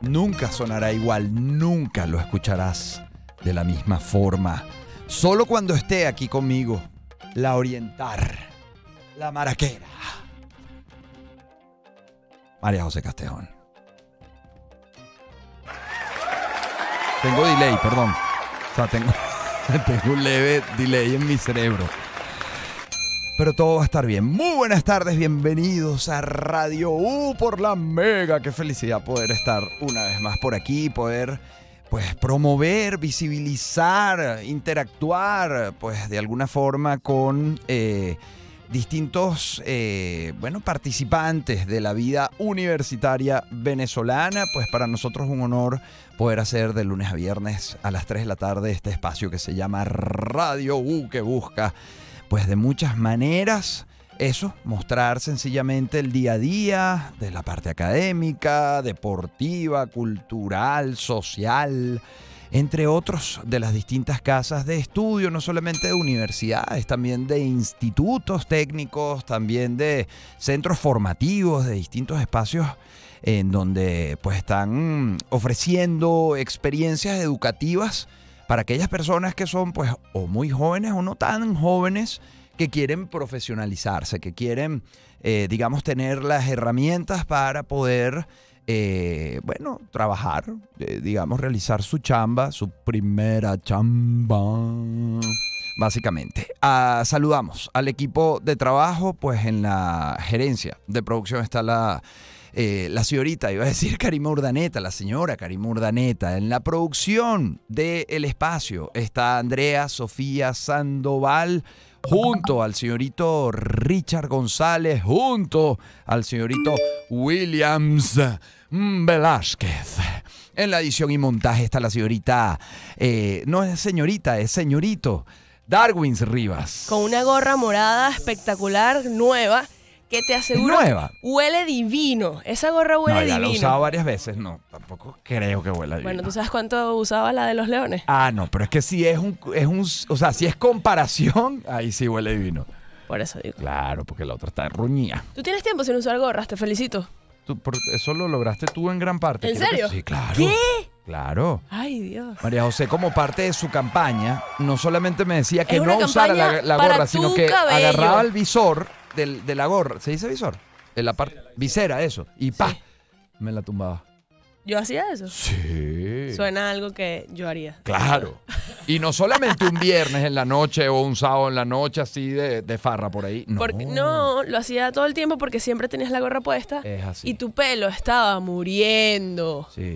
nunca sonará igual, nunca lo escucharás de la misma forma. Solo cuando esté aquí conmigo, la orientar, la maraquera, María José Castejón. Tengo delay, perdón. O sea, tengo un leve delay en mi cerebro. Pero todo va a estar bien. Muy buenas tardes, bienvenidos a Radio U por La Mega. Qué felicidad poder estar una vez más por aquí, poder pues promover, visibilizar, interactuar pues de alguna forma con distintos bueno, participantes de la vida universitaria venezolana. Pues para nosotros es un honor poder hacer de lunes a viernes a las 3 de la tarde este espacio que se llama Radio U, que busca pues de muchas maneras eso, mostrar sencillamente el día a día de la parte académica, deportiva, cultural, social, entre otros, de las distintas casas de estudio, no solamente de universidades, también de institutos técnicos, también de centros formativos, de distintos espacios en donde pues están ofreciendo experiencias educativas para aquellas personas que son pues o muy jóvenes o no tan jóvenes, que quieren profesionalizarse, que quieren, digamos, tener las herramientas para poder, bueno, trabajar, digamos, realizar su chamba, su primera chamba, básicamente. Saludamos al equipo de trabajo, pues en la gerencia de producción está la señorita, iba a decir Karim Urdaneta, la señora Karim Urdaneta. En la producción del espacio está Andrea Sofía Sandoval, junto al señorito Richard González, junto al señorito Williams Velázquez. En la edición y montaje está la señorita, no es señorita, es señorito, Darwin Rivas. Con una gorra morada espectacular, nueva, que te aseguro huele divino. Esa gorra huele divino. No, la he usado varias veces. No, tampoco creo que huela divino. Bueno, ¿tú sabes cuánto usaba la de los leones? Ah, no, pero es que si es o sea, si es comparación, ahí sí huele divino. Por eso digo. Claro, porque la otra está ruñida. Tú tienes tiempo sin usar gorras, te felicito. Eso lo lograste tú en gran parte. ¿En serio? Sí, claro. ¿Qué? Claro. Ay, Dios. María José, como parte de su campaña, no solamente me decía que no usara la gorra, sino que agarraba el visor de la gorra, ¿se dice visor? En la parte visera, eso. Y pa, sí, me la tumbaba. ¿Yo hacía eso? Sí. Suena algo que yo haría. Claro. Y no solamente un viernes en la noche o un sábado en la noche así de farra por ahí. No. Porque, no, lo hacía todo el tiempo porque siempre tenías la gorra puesta. Es así. Y tu pelo estaba muriendo. Sí.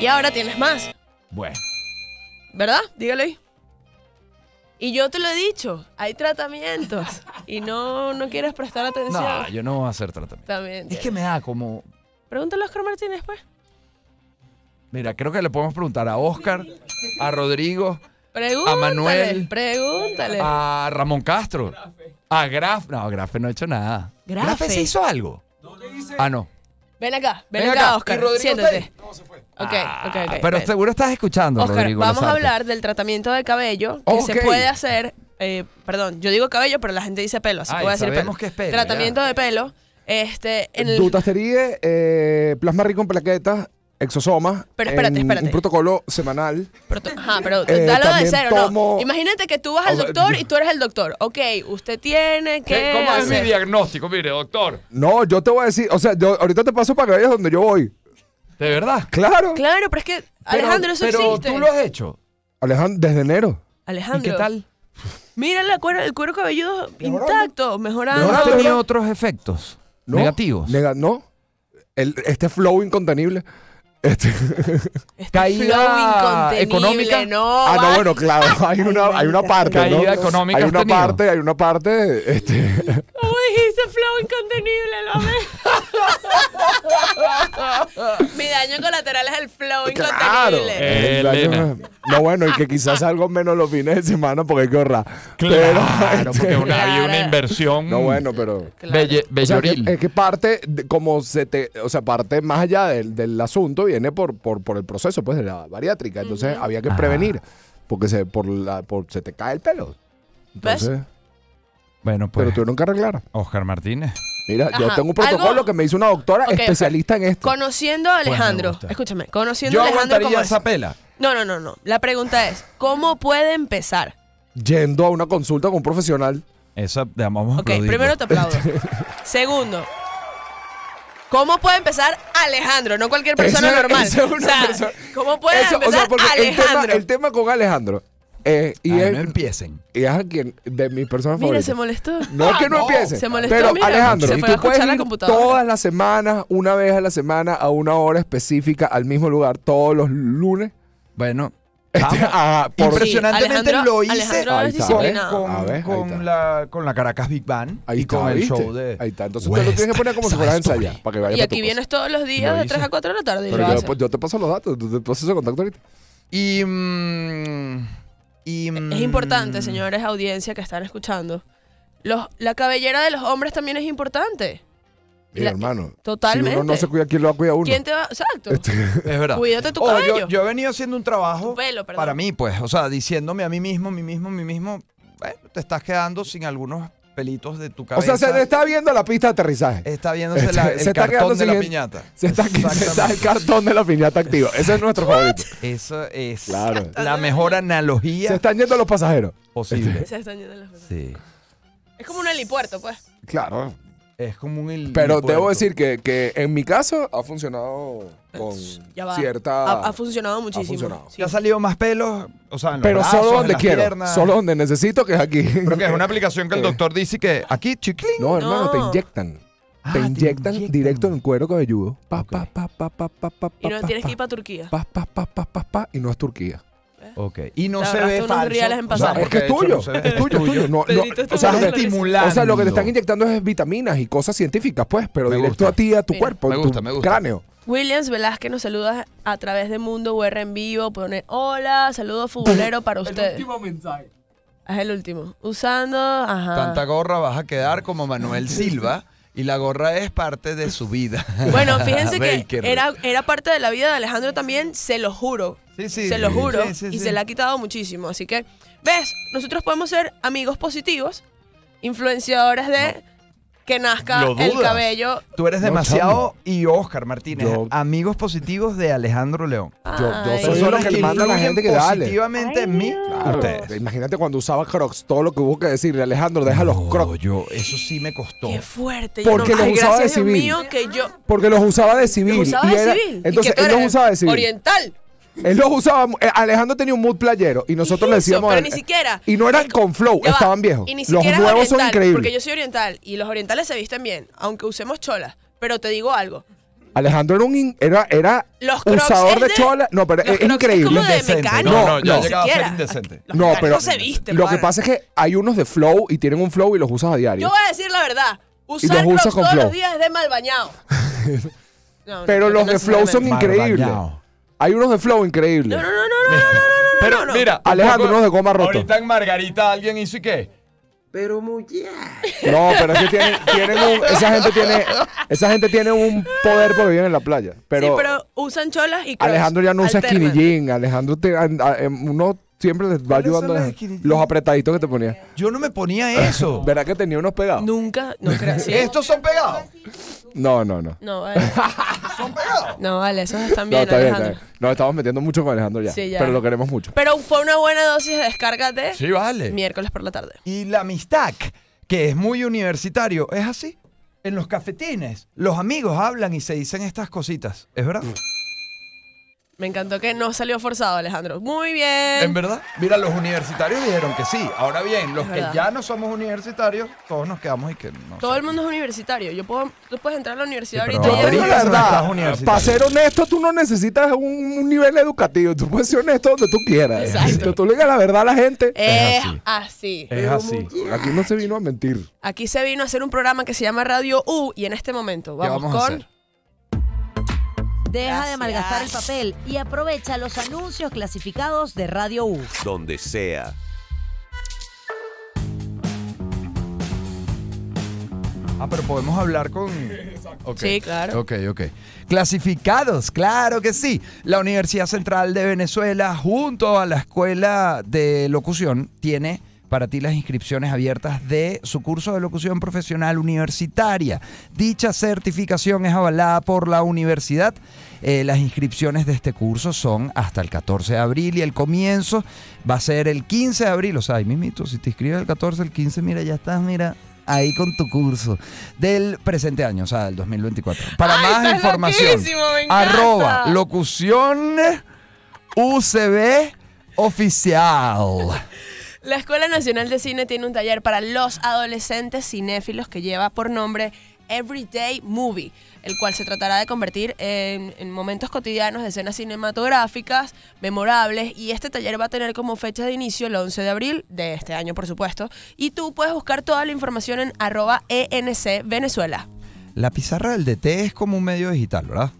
Y ahora tienes más. Bueno. ¿Verdad? Dígalo ahí. Y yo te lo he dicho, hay tratamientos y no quieres prestar atención. No, yo no voy a hacer tratamiento. También, es que me da como... Pregúntale a Oscar Martínez, pues. Mira, creo que le podemos preguntar a Oscar, a Rodrigo, a Manuel, a Ramón Castro, a Graf. No, Graf no ha hecho nada. ¿Graf se hizo algo? Ah, no. Ven acá, Oscar, siéntate. No, se fue. Ok. Pero ven. Seguro estás escuchando, Oscar, Rodrigo. Vamos a hablar del tratamiento de cabello que se puede hacer, perdón, yo digo cabello, pero la gente dice pelo, así que voy a decir pelo. Que es pelo. Tratamiento de pelo. Dutasteride, plasma rico en plaquetas, exosomas. Pero espérate. Un protocolo semanal. Ajá, pero dalo de cero, ¿no? Imagínate que tú vas al doctor y tú eres el doctor. Ok, usted tiene que... ¿Cómo es mi diagnóstico? Mire, doctor. No, yo te voy a decir, o sea, yo ahorita te paso para que veas donde yo voy. ¿De verdad? Claro. Claro, pero es que, Alejandro, eso existe. Pero tú lo has hecho. Alejandro, desde enero. Alejandro. ¿Y qué tal? Mira el cuero cabelludo intacto, mejorando. ¿No tenía otros efectos negativos? No. Este flow incontenible... Caída económica. No, no, bueno, claro, hay una parte, ¿no? Caída económica. Hay una parte. ¿Cómo dijiste flow incontenible, lo amé? Mi daño colateral es el flow incontenible. Elena. No, bueno, y que quizás algo menos los fines de semana porque hay que ahorrar. Claro, porque había una inversión. No, bueno, pero... Belloril. Es que parte, como se te... O sea, parte más allá del asunto viene por el proceso, pues, de la bariátrica. Entonces, había que prevenir porque se te cae el pelo. Entonces, ¿ves? Bueno, pues... Pero tuvieron que arreglar. Oscar Martínez. Mira, ajá, yo tengo un protocolo que me hizo una doctora especialista en esto. Conociendo a Alejandro, pues escúchame, conociendo a Alejandro como esa pela. No. La pregunta es, ¿cómo puede empezar? Yendo a una consulta con un profesional. Eso te amamos. Ok, primero te aplaudo. Segundo, ¿cómo puede empezar Alejandro? No cualquier persona normal. ¿Cómo puede empezar Alejandro? El tema con Alejandro. No empiecen. Y es quien de mis personas favoritas. Mira, se molestó. No es que no empiecen. Se molestó. Pero mira, Alejandro, se tú puedes ir todas las semanas, una vez a la semana, a una hora específica, al mismo lugar, todos los lunes. Bueno, impresionantemente lo hice con la Caracas Big Band y con el show de. Ahí está. Entonces tú lo tienes que poner como si fueras a ensayar. Y aquí vienes todos los días de 3 a 4 de la tarde. Pero yo te paso los datos, te paso ese contacto ahorita. Es importante, señores, audiencia que están escuchando. La cabellera de los hombres también es importante. Mira, hermano, totalmente. Si uno no se cuida, ¿quién lo va a cuidar uno? ¿Quién te va? Exacto. Es verdad. Cuídate tu cabello. Yo he venido haciendo un trabajo pelo, para mí, pues. O sea, diciéndome a mí mismo. Bueno, te estás quedando sin algunos pelitos de tu cabeza. O sea, se te está viendo la pista de aterrizaje. Está viéndose el cartón de la piñata. Se está el cartón de la piñata activo. Ese es nuestro favorito. Eso es la mejor analogía. Se están yendo los pasajeros. Posible. Se están yendo los pasajeros. Sí. Es como un helipuerto, pues. Claro. Es como un helipuerto. Pero debo decir que en mi caso ha funcionado con cierta... Ha funcionado muchísimo. Ha funcionado. Sí. Ya ha salido más pelos, o sea, en los brazos, solo donde en las piernas. Solo donde necesito, que es aquí. Pero que es una aplicación que el doctor dice que aquí, chiclín. No, hermano, te inyectan. Te inyectan directo en el cuero cabelludo. Y no tienes que ir para Turquía. Y no es Turquía. Ok. Y no se ve falso. O sea, porque es tuyo. Es tuyo. O sea, estimulando. O sea, lo que te están inyectando es vitaminas y cosas científicas, pues, pero directo a ti, a tu cuerpo, a tu cráneo. Williams Velázquez nos saluda a través de MundoURenVivo. Pone, hola, saludo futbolero para ustedes. El último mensaje. Es el último. Usando, ajá. Tanta gorra vas a quedar como Manuel Silva. Y la gorra es parte de su vida. Bueno, fíjense que era parte de la vida de Alejandro también, se lo juro. Sí, se lo juro, y se la ha quitado muchísimo. Así que, ¿ves? Nosotros podemos ser amigos positivos, influenciadores de que nazca el cabello. Tú eres demasiado y Oscar Martínez, amigos positivos de Alejandro León. Yo soy los que manda a la gente que dale. Positivamente en mí. Claro, imagínate cuando usaba Crocs, todo lo que hubo que decirle, Alejandro, deja los Crocs. Eso sí me costó. Qué fuerte. Porque los usaba de civil. Porque los usaba de civil. Entonces, él los usaba de civil. Oriental. Él los usaba. Alejandro tenía un mood playero y nosotros le decíamos. Pero ni siquiera. Y no eran con flow, estaban viejos. Y ni siquiera los nuevos son increíbles. Porque yo soy oriental y los orientales se visten bien, aunque usemos cholas. Pero te digo algo. Alejandro era los usador de cholas. No, pero es increíble. Es como de mecánico. No, ya llegaba a ser indecente. No, pero se visten. Lo que pasa es que hay unos de flow y tienen un flow y los usas a diario. Yo voy a decir la verdad. Usar Crocs todos los días es de mal bañado. Pero los de flow son increíbles. Hay unos de flow increíbles. No. Pero mira, Alejandro, unos de goma rota. Ahorita en Margarita alguien hizo y qué. Pero mujer. No, pero es que esa gente tiene un poder porque viven en la playa. Pero sí, pero usan cholas y Crocs. Alejandro ya no usa skinny jean. Alejandro uno siempre les va ayudando los apretaditos que te ponía. Yo no me ponía eso. ¿Verdad que tenía unos pegados? Nunca, no creo. ¿Estos son pegados? No. No, vale. ¿Son pegados? No, vale, esos están bien, Alejandro. Nos estamos metiendo mucho con Alejandro ya, sí, ya. Pero lo queremos mucho. Pero fue una buena dosis de descárgate. Sí, vale. Miércoles por la tarde. Y la amistad, que es muy universitario, es así. En los cafetines, los amigos hablan y se dicen estas cositas. ¿Es verdad? Me encantó que no salió forzado, Alejandro. Muy bien. En verdad, mira, los universitarios dijeron que sí. Ahora bien, los que ya no somos universitarios, todos nos quedamos y que no. Todo el mundo es universitario. Tú puedes entrar a la universidad ahorita. Pero la verdad, para ser honesto, tú no necesitas un nivel educativo. Tú puedes ser honesto donde tú quieras. Exacto. Tú le digas la verdad a la gente. Es así. Es así. Aquí no se vino a mentir. Aquí se vino a hacer un programa que se llama Radio U y en este momento vamos con... Deja de malgastar el papel y aprovecha los anuncios clasificados de Radio U. Donde sea. Pero podemos hablar con... Okay. Sí, claro. Ok. Clasificados, claro que sí. La Universidad Central de Venezuela, junto a la Escuela de Locución, tiene... para ti las inscripciones abiertas de su curso de locución profesional universitaria. Dicha certificación es avalada por la universidad. Las inscripciones de este curso son hasta el 14 de abril y el comienzo va a ser el 15 de abril. O sea, ahí mismito, si te inscribes el 14, el 15, mira, ya estás, mira, ahí con tu curso del presente año, o sea, del 2024. Para más información, @locucionucboficial. La Escuela Nacional de Cine tiene un taller para los adolescentes cinéfilos que lleva por nombre Everyday Movie, el cual se tratará de convertir en momentos cotidianos de escenas cinematográficas memorables, y este taller va a tener como fecha de inicio el 11 de abril de este año, por supuesto, y tú puedes buscar toda la información en @ENCVenezuela. La pizarra del DT es como un medio digital, ¿verdad?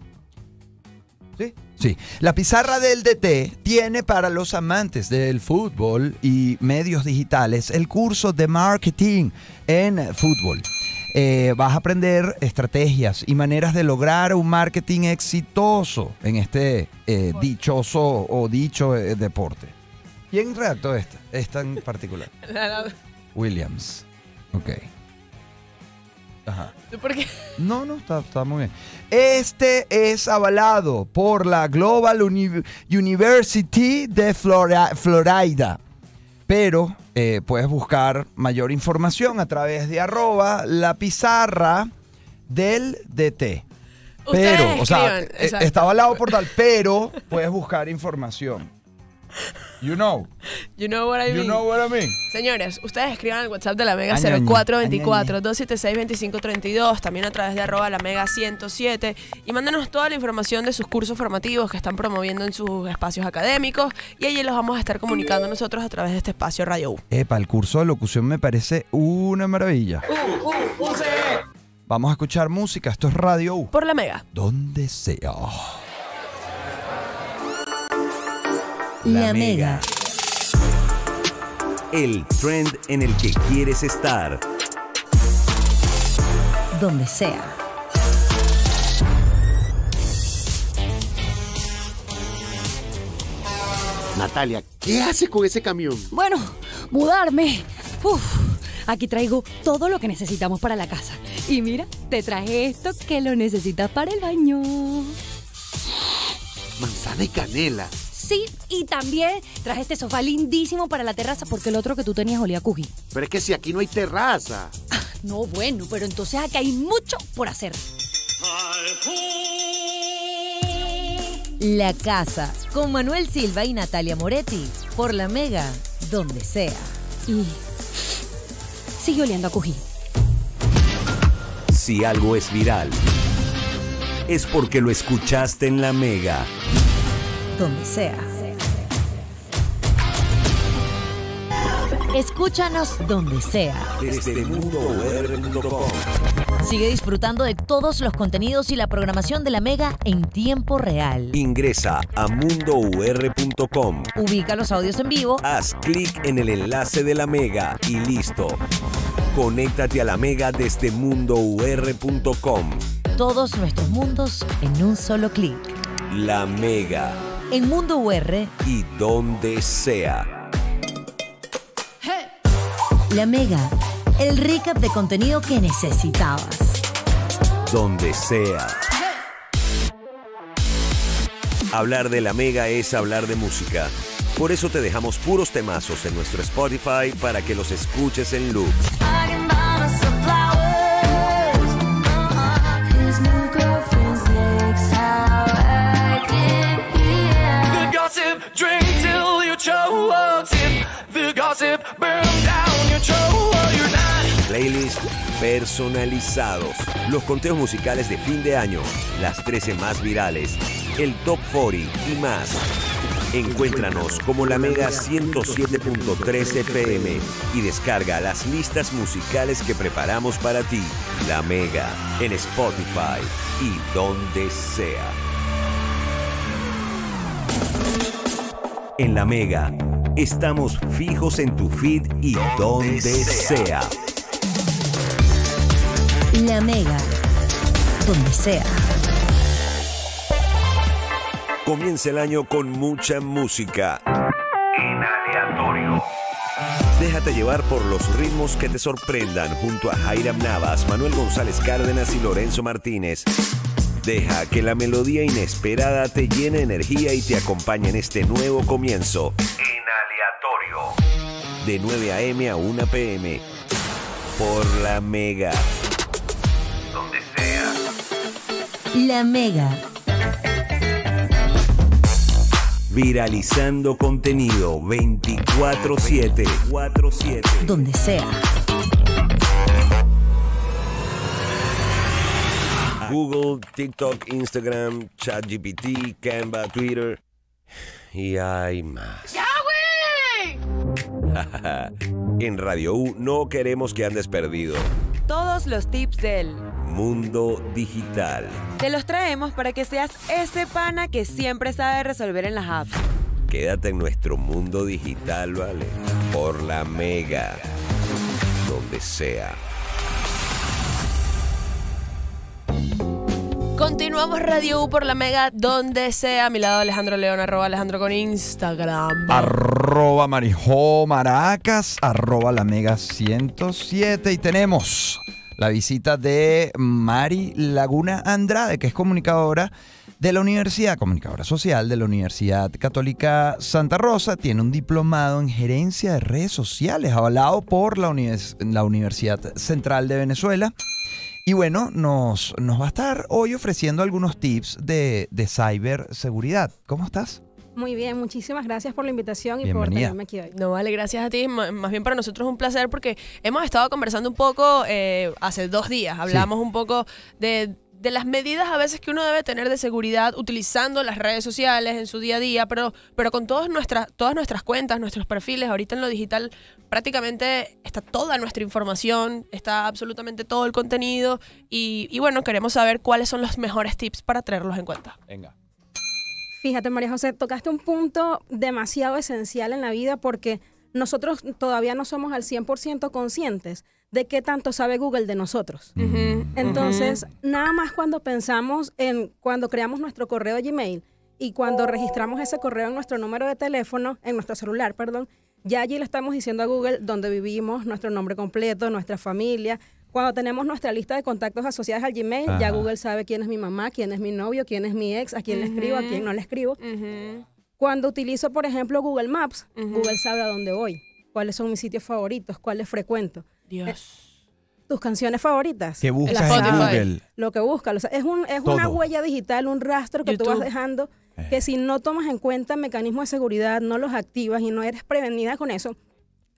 Sí. Sí, la pizarra del DT tiene para los amantes del fútbol y medios digitales el curso de marketing en fútbol. Vas a aprender estrategias y maneras de lograr un marketing exitoso en este dichoso deporte. ¿Quién redactó esta en particular? Williams. Ok. Ajá. ¿Por qué? No, no, está muy bien. Este es avalado por la Global University de Florida. Pero puedes buscar mayor información a través de @lapizarradeldt. Pero, o sea, está avalado por tal, pero puedes buscar información. You know what I mean. Señores, ustedes escriban al WhatsApp de La Mega 0424-276-2532, también a través de @La Mega 107, y mándanos toda la información de sus cursos formativos que están promoviendo en sus espacios académicos, y allí los vamos a estar comunicando nosotros a través de este espacio Radio U. Epa, el curso de locución me parece una maravilla. Vamos a escuchar música, esto es Radio U. Por La Mega. Donde sea. La Mega. El trend en el que quieres estar. Donde sea. Natalia, ¿qué haces con ese camión? Bueno, mudarme. Aquí traigo todo lo que necesitamos para la casa. Y mira, te traje esto que lo necesitas para el baño. Manzana y canela. Sí, y también traje este sofá lindísimo para la terraza, porque el otro que tú tenías olía a cuji. Pero es que si aquí no hay terraza. No, bueno, pero entonces acá hay mucho por hacer. La Casa, con Manuel Silva y Natalia Moretti, por La Mega, donde sea. Y sigue oliendo a cuji. Si algo es viral, es porque lo escuchaste en La Mega. Donde sea. Escúchanos donde sea. Desde MundoUR.com. Sigue disfrutando de todos los contenidos y la programación de La Mega en tiempo real. Ingresa a MundoUR.com. Ubica los audios en vivo. Haz clic en el enlace de La Mega y listo. Conéctate a La Mega desde MundoUR.com. Todos nuestros mundos en un solo clic. La Mega. En Mundo UR y donde sea. La Mega, el recap de contenido que necesitabas. Donde sea. Hablar de La Mega es hablar de música. Por eso te dejamos puros temazos en nuestro Spotify para que los escuches en loop. Playlists personalizados, los conteos musicales de fin de año, las 13 más virales, el Top 40 y más. Encuéntranos como La Mega 107.3 FM y descarga las listas musicales que preparamos para ti. La Mega, en Spotify y donde sea. En La Mega, estamos fijos en tu feed y donde sea. La Mega, donde sea. Comienza el año con mucha música. En aleatorio. Déjate llevar por los ritmos que te sorprendan junto a Jaira Navas, Manuel González Cárdenas y Lorenzo Martínez. Deja que la melodía inesperada te llene de energía y te acompañe en este nuevo comienzo. En aleatorio. De 9 a.m. a 1 p.m. Por La Mega. Donde sea. La Mega. Viralizando contenido 24/7. Donde sea. Google, TikTok, Instagram, ChatGPT, Canva, Twitter y hay más. ¡Ya, güey! En Radio U no queremos que andes perdido. Todos los tips del Mundo Digital te los traemos para que seas ese pana que siempre sabe resolver en las apps. Quédate en nuestro Mundo Digital, ¿vale? Por La Mega. Donde sea. Continuamos Radio U por La Mega, donde sea. A mi lado Alejandro León, arroba Alejandro con Instagram. Arroba Marijó Maracas, arroba La Mega 107. Y tenemos la visita de Mari Laguna Andrade, que es comunicadora de la universidad, comunicadora social de la Universidad Católica Santa Rosa. Tiene un diplomado en gerencia de redes sociales, avalado por la Universidad Central de Venezuela. Y bueno, nos va a estar hoy ofreciendo algunos tips de ciberseguridad. ¿Cómo estás? Muy bien, muchísimas gracias por la invitación y por tenerme aquí hoy. No, vale, gracias a ti. Más bien para nosotros es un placer porque hemos estado conversando un poco hace 2 días. Hablamos un poco de las medidas a veces que uno debe tener de seguridad utilizando las redes sociales en su día a día, pero con todas nuestras cuentas, nuestros perfiles. Ahorita en lo digital prácticamente está toda nuestra información, está absolutamente todo el contenido y bueno, queremos saber cuáles son los mejores tips para tenerlos en cuenta. Venga. Fíjate, María José, tocaste un punto demasiado esencial en la vida porque nosotros todavía no somos al 100% conscientes de qué tanto sabe Google de nosotros. Entonces, nada más cuando pensamos en cuando creamos nuestro correo Gmail y cuando registramos ese correo en nuestro número de teléfono, en nuestro celular, perdón, ya allí le estamos diciendo a Google dónde vivimos, nuestro nombre completo, nuestra familia. Cuando tenemos nuestra lista de contactos asociados al Gmail, ya Google sabe quién es mi mamá, quién es mi novio, quién es mi ex, a quién le escribo, a quién no le escribo. Cuando utilizo, por ejemplo, Google Maps, Google sabe a dónde voy, cuáles son mis sitios favoritos, cuáles frecuento. Dios. Tus canciones favoritas. ¿Qué buscas en Google? Lo que buscas. O sea, es una huella digital, un rastro que tú vas dejando, que si no tomas en cuenta mecanismos de seguridad, no los activas y no eres prevenida con eso,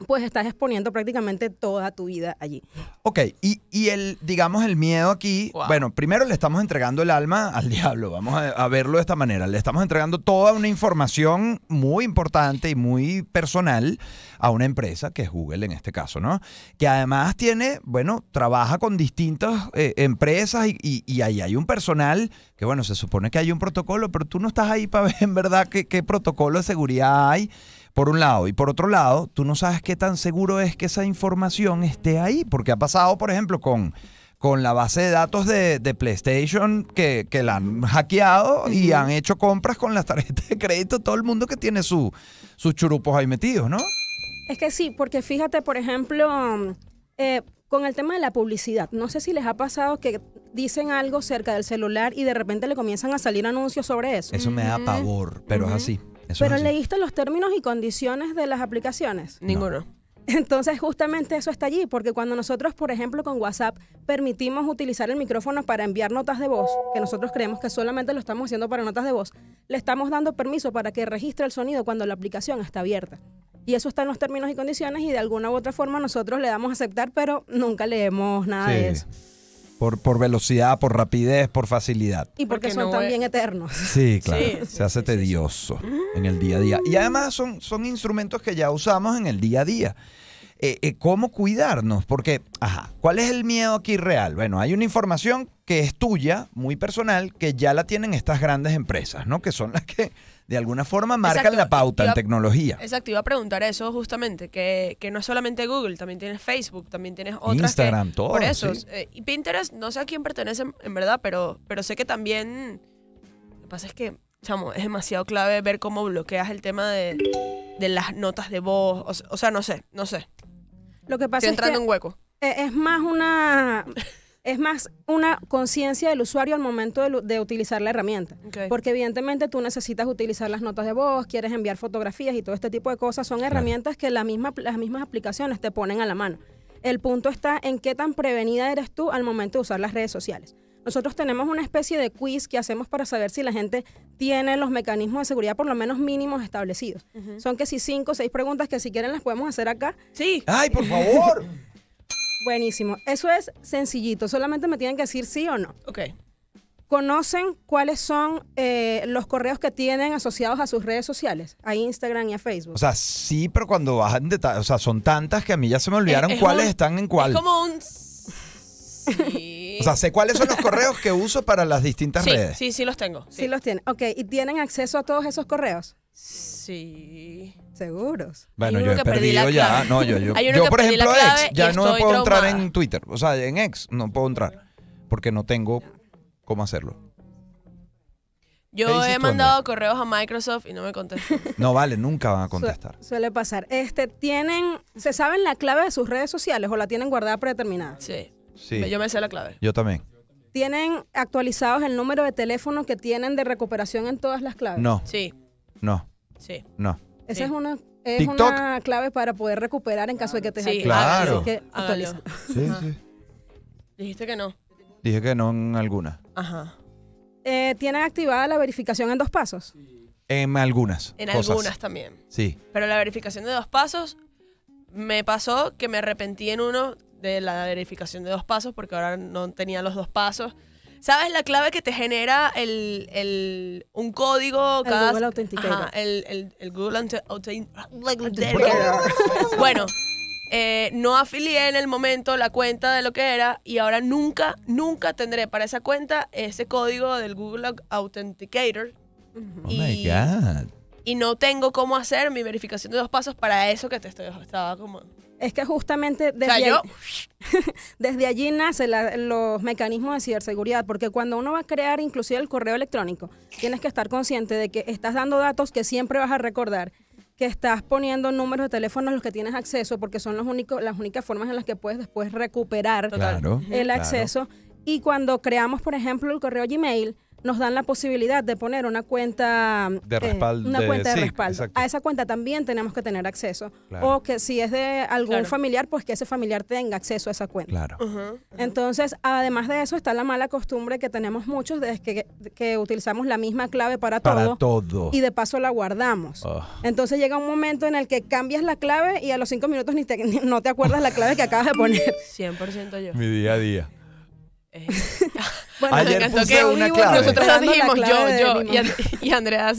pues estás exponiendo prácticamente toda tu vida allí. Ok, y digamos, el miedo aquí, bueno, primero le estamos entregando el alma al diablo, vamos a verlo de esta manera. Le estamos entregando toda una información muy importante y muy personal a una empresa, que es Google en este caso, ¿no? Que además tiene, bueno, trabaja con distintas empresas y ahí hay un personal que, bueno, se supone que hay un protocolo, pero tú no estás ahí para ver en verdad qué protocolo de seguridad hay. Por un lado. Y por otro lado, tú no sabes qué tan seguro es que esa información esté ahí. Porque ha pasado, por ejemplo, con la base de datos de PlayStation que la han hackeado y han hecho compras con las tarjetas de crédito. Todo el mundo que tiene sus churupos ahí metidos, ¿no? Es que sí, porque fíjate, por ejemplo, con el tema de la publicidad. No sé si les ha pasado que dicen algo cerca del celular y de repente le comienzan a salir anuncios sobre eso. Eso me da pavor, pero es así. ¿Pero leíste los términos y condiciones de las aplicaciones? Ninguno. Entonces justamente eso está allí, porque cuando nosotros, por ejemplo, con WhatsApp permitimos utilizar el micrófono para enviar notas de voz, que nosotros creemos que solamente lo estamos haciendo para notas de voz, le estamos dando permiso para que registre el sonido cuando la aplicación está abierta. Y eso está en los términos y condiciones y de alguna u otra forma nosotros le damos a aceptar, pero nunca leemos nada de eso. Por velocidad, por rapidez, por facilidad. Y porque son también eternos. Sí, claro. Sí, se hace tedioso en el día a día. Y además son instrumentos que ya usamos en el día a día. ¿Cómo cuidarnos? Porque, ¿cuál es el miedo aquí real? Bueno, hay una información que es tuya, muy personal, que ya la tienen estas grandes empresas, ¿no? Que son las que de alguna forma marcan la pauta en tecnología. Exacto, iba a preguntar eso justamente, que no es solamente Google, también tienes Facebook, también tienes otras. Instagram, todo. Por eso. Sí. Y Pinterest, no sé a quién pertenece en verdad, pero sé que también. Lo que pasa es que, chamo, es demasiado clave ver cómo bloqueas el tema de las notas de voz. O sea, no sé. Lo que pasa es que en hueco. Es más una conciencia del usuario al momento de utilizar la herramienta. Okay. Porque evidentemente tú necesitas utilizar las notas de voz, quieres enviar fotografías y todo este tipo de cosas. Son herramientas que las mismas aplicaciones te ponen a la mano. El punto está en qué tan prevenida eres tú al momento de usar las redes sociales. Nosotros tenemos una especie de quiz que hacemos para saber si la gente tiene los mecanismos de seguridad por lo menos mínimos establecidos. Son que si 5 o 6 preguntas que si quieren las podemos hacer acá. Sí. ¡Ay, por favor! Buenísimo. Eso es sencillito. Solamente me tienen que decir sí o no. Ok. ¿Conocen cuáles son los correos que tienen asociados a sus redes sociales? A Instagram y a Facebook. O sea, sí, pero cuando bajan de... O sea, son tantas que a mí ya se me olvidaron cuáles están en cuál. Es como un... Sí. O sea, sé cuáles son los correos que uso para las distintas redes. Sí, sí los tengo. Sí, sí los tienen. Ok, ¿y tienen acceso a todos esos correos? Sí. ¿Seguros? Bueno, yo he perdido ya. No, yo por ejemplo, X, ya no puedo entrar en Twitter. O sea, en X no puedo entrar porque no tengo cómo hacerlo. Yo he mandado correos a Microsoft y no me contestan. No vale, nunca van a contestar. Suele pasar. ¿Se saben la clave de sus redes sociales o la tienen guardada predeterminada? Sí. Sí. Yo me sé la clave. Yo también. ¿Tienen actualizados el número de teléfono que tienen de recuperación en todas las claves? No. Sí. No. Sí. No. Esa es una clave para poder recuperar en caso de que te hackees. Claro. Así que actualiza. Sí, sí. Dijiste que no. Dije que no en alguna. Ajá. ¿Tienen activada la verificación en 2 pasos? Sí. En algunas. En algunas también. Sí. Pero la verificación de 2 pasos me pasó que me arrepentí en uno de la verificación de 2 pasos porque ahora no tenía los 2 pasos. ¿Sabes la clave que te genera un código? El Google Authenticator. Ajá, el Google Authenticator. Bueno, no afilié en el momento la cuenta de lo que era y ahora nunca, nunca tendré para esa cuenta ese código del Google Authenticator. Oh my God. Y no tengo cómo hacer mi verificación de 2 pasos para eso que te estaba como... Es que justamente desde allí nacen los mecanismos de ciberseguridad, porque cuando uno va a crear inclusive el correo electrónico, tienes que estar consciente de que estás dando datos que siempre vas a recordar, que estás poniendo números de teléfono a los que tienes acceso, porque son las únicas formas en las que puedes después recuperar el acceso. Y cuando creamos, por ejemplo, el correo Gmail, nos dan la posibilidad de poner una cuenta de respaldo. Exacto. A esa cuenta también tenemos que tener acceso. Claro. O que si es de algún familiar, pues que ese familiar tenga acceso a esa cuenta. Claro. Entonces, además de eso, está la mala costumbre que tenemos muchos desde que utilizamos la misma clave para todo y de paso la guardamos. Entonces llega un momento en el que cambias la clave y a los 5 minutos no te acuerdas la clave que acabas de poner. 100% yo. Mi día a día. Bueno, ayer puse una clave. Nosotros nos dijimos yo y Andrea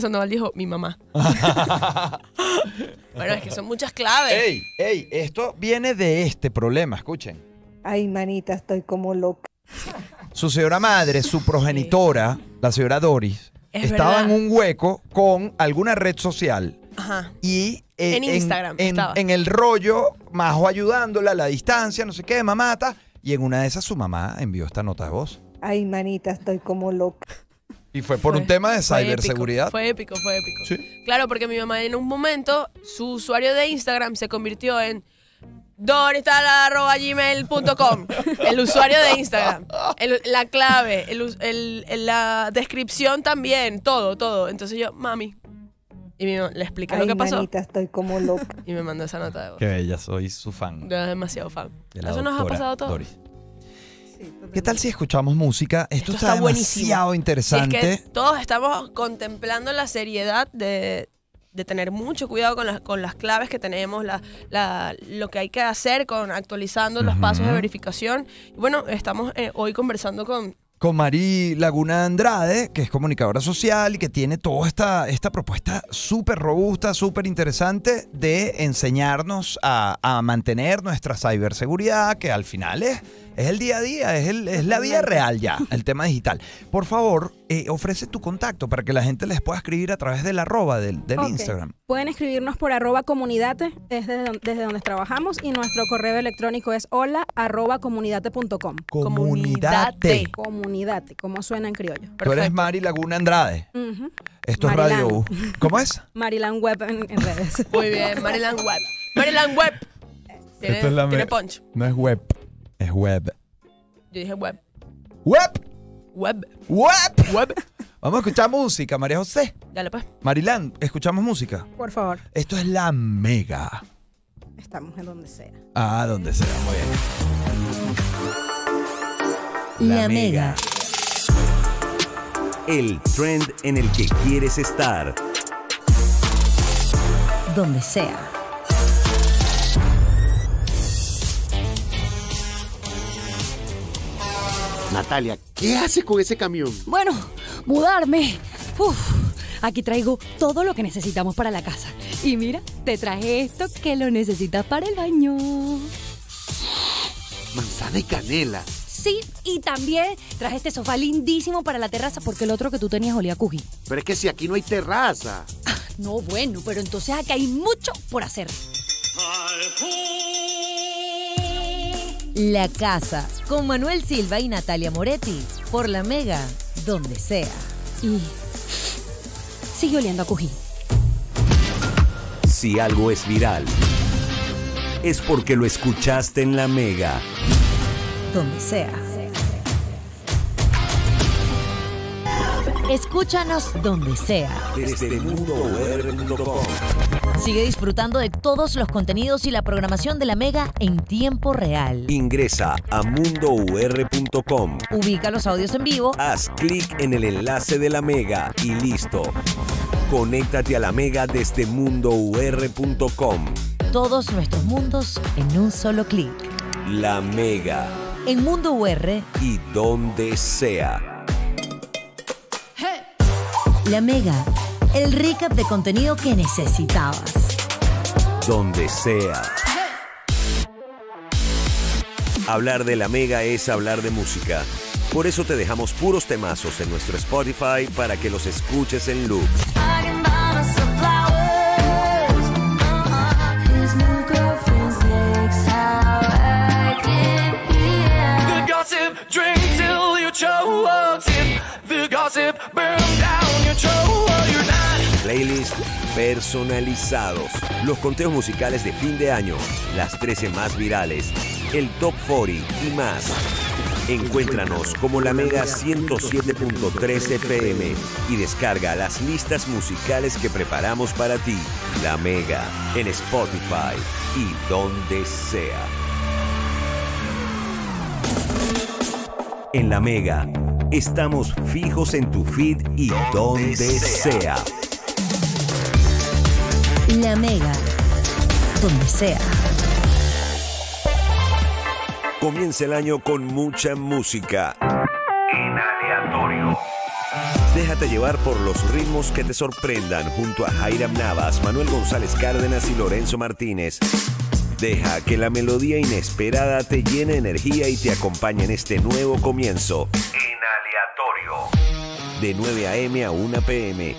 Sandoval dijo mi mamá. Bueno, es que son muchas claves. Ey, esto viene de este problema, escuchen. Ay, manita, estoy como loca. Su señora madre, su progenitora, la señora Doris, estaba en un hueco con alguna red social. Ajá. Y en Instagram en el rollo, Majo ayudándola a la distancia, no sé qué, mamata. Y en una de esas su mamá envió esta nota de voz. Ay, manita, estoy como loca. Y fue por un tema de ciberseguridad. Fue épico, fue épico. ¿Sí? Claro, porque mi mamá en un momento, su usuario de Instagram se convirtió en doristal@gmail.com. El usuario de Instagram. La clave, la descripción también, todo, todo. Entonces yo, mami. Y le expliqué lo que pasó. Manita, estoy como loca. Y me mandó esa nota de voz. Qué bella, soy su fan. Yo era demasiado fan. Eso nos ha pasado a todos. Sí, ¿qué tal si escuchamos música? Esto está demasiado interesante. Es que todos estamos contemplando la seriedad de tener mucho cuidado con las claves que tenemos, lo que hay que hacer con actualizando los pasos de verificación. Y bueno, estamos hoy conversando con Mari Laguna Andrade, que es comunicadora social y que tiene toda esta propuesta súper robusta, súper interesante de enseñarnos a mantener nuestra ciberseguridad, que al final es el día a día, es la vida real ya, el tema digital. Por favor, ofrece tu contacto para que la gente les pueda escribir a través del arroba del Instagram. Pueden escribirnos por @comunidad-e, es desde donde trabajamos, y nuestro correo electrónico es hola@comunidad.com. Comunidad-e. Comunidad-e, como suena en criollo. Perfecto. Tú eres Mari Laguna Andrade. Esto Marilán. Es Radio U. ¿Cómo es? Marilán Web en redes. Muy bien, Marilán Web. Marilán Web. Tiene punch. No es web, es web. Yo dije web. ¡Web! Web. Web. Web. Vamos a escuchar música, María José. Dale, pues. Marilán, ¿escuchamos música? Por favor. Esto es La Mega. Estamos en donde sea. Ah, donde sea, muy bien. La Mega. El trend en el que quieres estar. Donde sea. Natalia, ¿qué haces con ese camión? Bueno, mudarme. Uf, aquí traigo todo lo que necesitamos para la casa. Y mira, te traje esto que lo necesitas para el baño. Manzana y canela. Sí, y también traje este sofá lindísimo para la terraza porque el otro que tú tenías olía a cují. Pero es que si aquí no hay terraza. Ah, no, bueno, pero entonces acá hay mucho por hacer. La Casa, con Manuel Silva y Natalia Moretti, por La Mega, donde sea. Y sigue oliendo a cují. Si algo es viral, es porque lo escuchaste en La Mega. Donde sea. Escúchanos donde sea. Desde MundoUR.com. Sigue disfrutando de todos los contenidos y la programación de La Mega en tiempo real. Ingresa a MundoUR.com. Ubica los audios en vivo. Haz clic en el enlace de La Mega y listo. Conéctate a La Mega desde MundoUR.com. Todos nuestros mundos en un solo clic. La Mega. En Mundo UR. Y donde sea. Hey. La Mega. El recap de contenido que necesitabas. Donde sea. Hey. Hablar de La Mega es hablar de música. Por eso te dejamos puros temazos en nuestro Spotify para que los escuches en loop. Playlists personalizados. Los conteos musicales de fin de año. Las 13 más virales. El Top 40 y más. Encuéntranos como La Mega 107.3 FM y descarga las listas musicales que preparamos para ti. La Mega en Spotify y donde sea. En La Mega estamos fijos en tu feed y donde sea. La Mega, donde sea. Comienza el año con mucha música. En aleatorio. Déjate llevar por los ritmos que te sorprendan junto a Jaira Navas, Manuel González Cárdenas y Lorenzo Martínez. Deja que la melodía inesperada te llene de energía y te acompañe en este nuevo comienzo. En aleatorio. De 9 a.m. a 1 p.m.